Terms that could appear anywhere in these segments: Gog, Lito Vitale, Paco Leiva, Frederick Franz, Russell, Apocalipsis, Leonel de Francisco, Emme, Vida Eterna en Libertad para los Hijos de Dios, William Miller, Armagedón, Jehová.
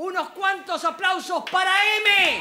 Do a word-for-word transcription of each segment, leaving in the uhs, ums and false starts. unos cuantos aplausos para Emme.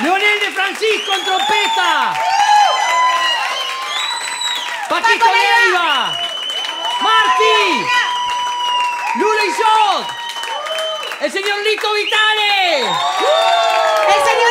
Leonel de Francisco en trompeta. Paco Leiva, Martí, Lula y Sot, el señor Lito Vitale, el señor